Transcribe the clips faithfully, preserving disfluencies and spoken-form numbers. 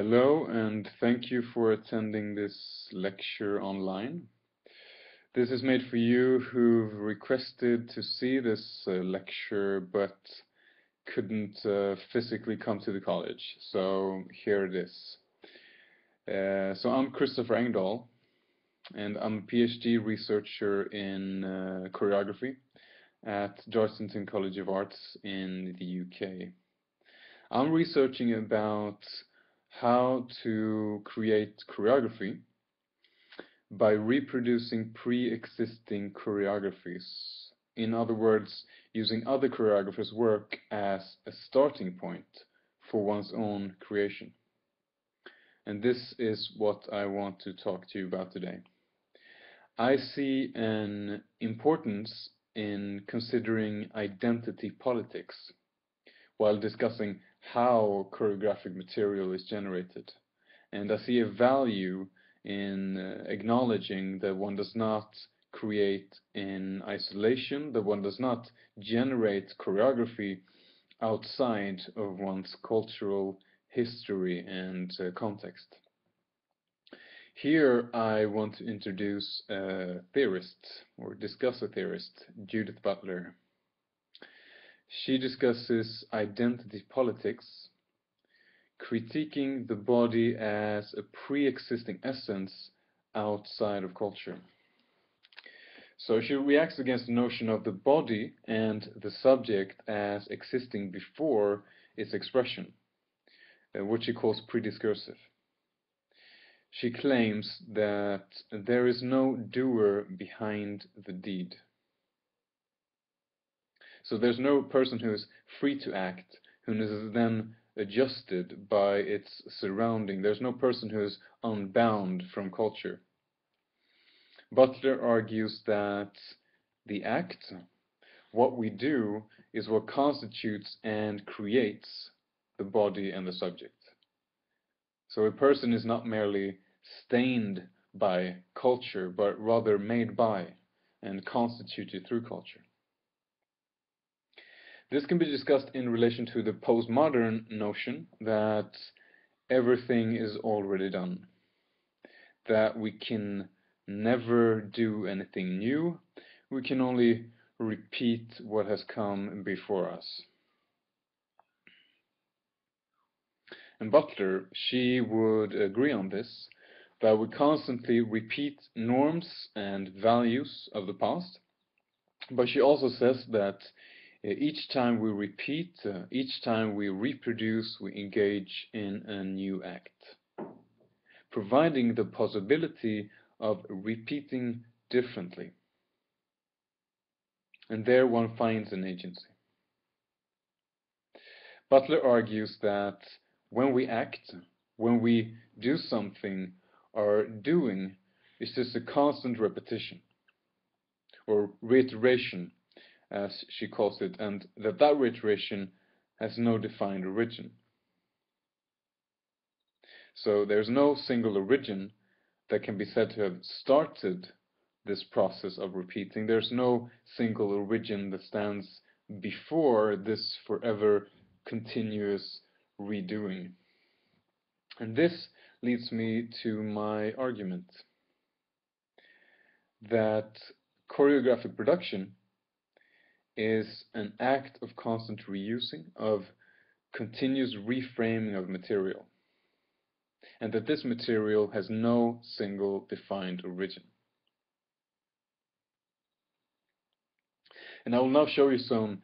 Hello, and thank you for attending this lecture online. This is made for you who've requested to see this uh, lecture but couldn't uh, physically come to the college. So here it is. Uh, so I'm Christopher Engdahl, and I'm a PhD researcher in uh, choreography at Dartington College of Arts in the U K. I'm researching about how to create choreography by reproducing pre-existing choreographies. In other words, using other choreographers' work as a starting point for one's own creation. And this is what I want to talk to you about today. I see an importance in considering identity politics while discussing how choreographic material is generated, and I see a value in uh, acknowledging that one does not create in isolation, that one does not generate choreography outside of one's cultural history and uh, context. Here I want to introduce a theorist, or discuss a theorist, Judith Butler. She discusses identity politics, critiquing the body as a pre-existing essence outside of culture. So she reacts against the notion of the body and the subject as existing before its expression, which she calls prediscursive. She claims that there is no doer behind the deed. So there's no person who is free to act, who is then adjusted by its surrounding. There's no person who is unbound from culture. Butler argues that the act, what we do, is what constitutes and creates the body and the subject. So a person is not merely stained by culture, but rather made by and constituted through culture. This can be discussed in relation to the postmodern notion that everything is already done, that we can never do anything new, we can only repeat what has come before us. And Butler, she would agree on this, that we constantly repeat norms and values of the past, but she also says that each time we repeat, uh, each time we reproduce, we engage in a new act, providing the possibility of repeating differently. And there one finds an agency. Butler argues that when we act, when we do something, our doing is just a constant repetition, or reiteration, as she calls it, and that that reiteration has no defined origin. So there's no single origin that can be said to have started this process of repeating. There's no single origin that stands before this forever continuous redoing. And this leads me to my argument that choreographic production is an act of constant reusing, of continuous reframing of material, and that this material has no single defined origin. And I will now show you some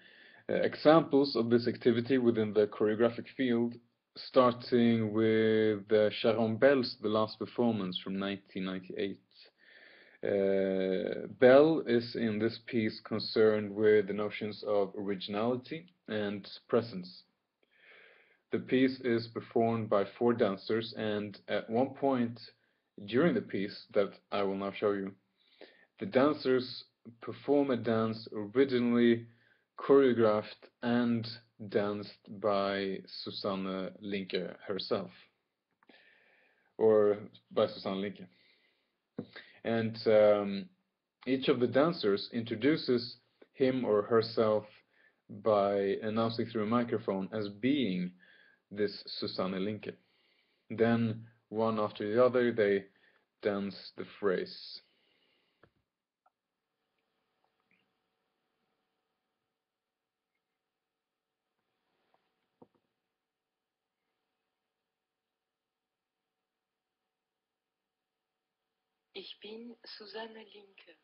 uh, examples of this activity within the choreographic field, starting with uh, Sharon Bell's The Last Performance from nineteen ninety-eight. Uh, Bell is in this piece concerned with the notions of originality and presence. The piece is performed by four dancers, and at one point during the piece that I will now show you, the dancers perform a dance originally choreographed and danced by Susanna Linke herself, or by Susanna Linke. And um, each of the dancers introduces him or herself by announcing through a microphone as being this Susanna Linke. Then, one after the other, they dance the phrase. Ich bin Susanna Linke.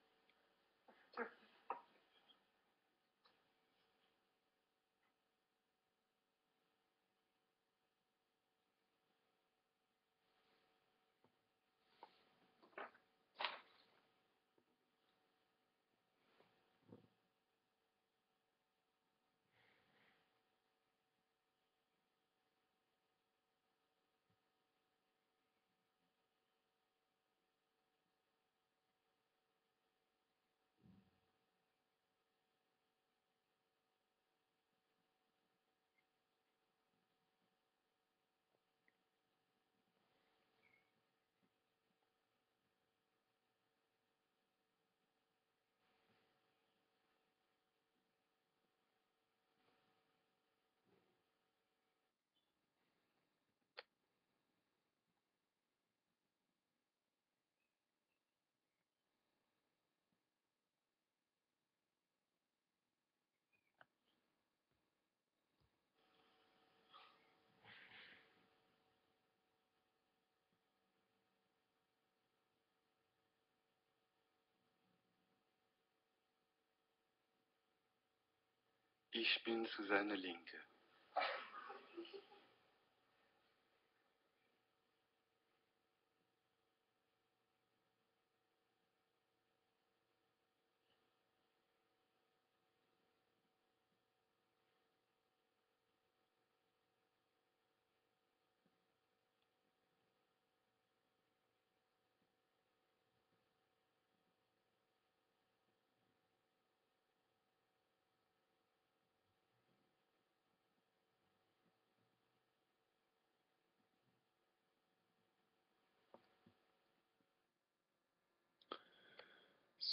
Ich bin Susanna Linke.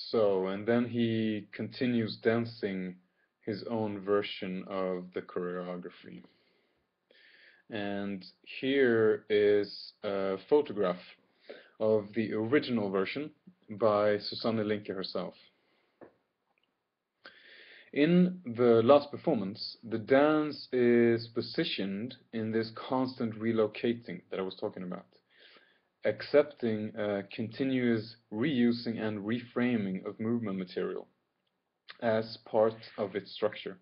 So, and then he continues dancing his own version of the choreography. And here is a photograph of the original version by Susanna Linke herself. In the last performance, the dance is positioned in this constant relocating that I was talking about, accepting uh, continuous reusing and reframing of movement material as part of its structure.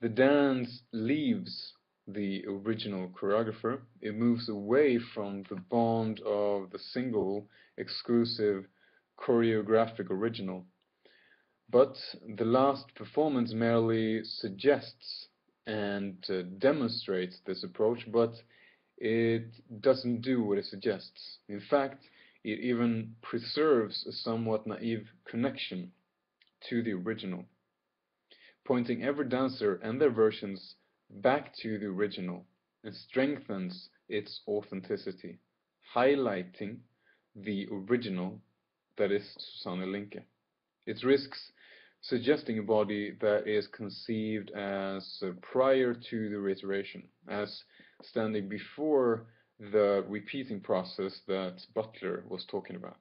The dance leaves the original choreographer. It moves away from the bond of the single, exclusive, choreographic original. But the last performance merely suggests and uh, demonstrates this approach, but it doesn't do what it suggests. In fact, it even preserves a somewhat naive connection to the original, pointing every dancer and their versions back to the original and strengthens its authenticity, highlighting the original that is Susanna Linke. It risks suggesting a body that is conceived as uh, prior to the reiteration, as standing before the repeating process that Butler was talking about.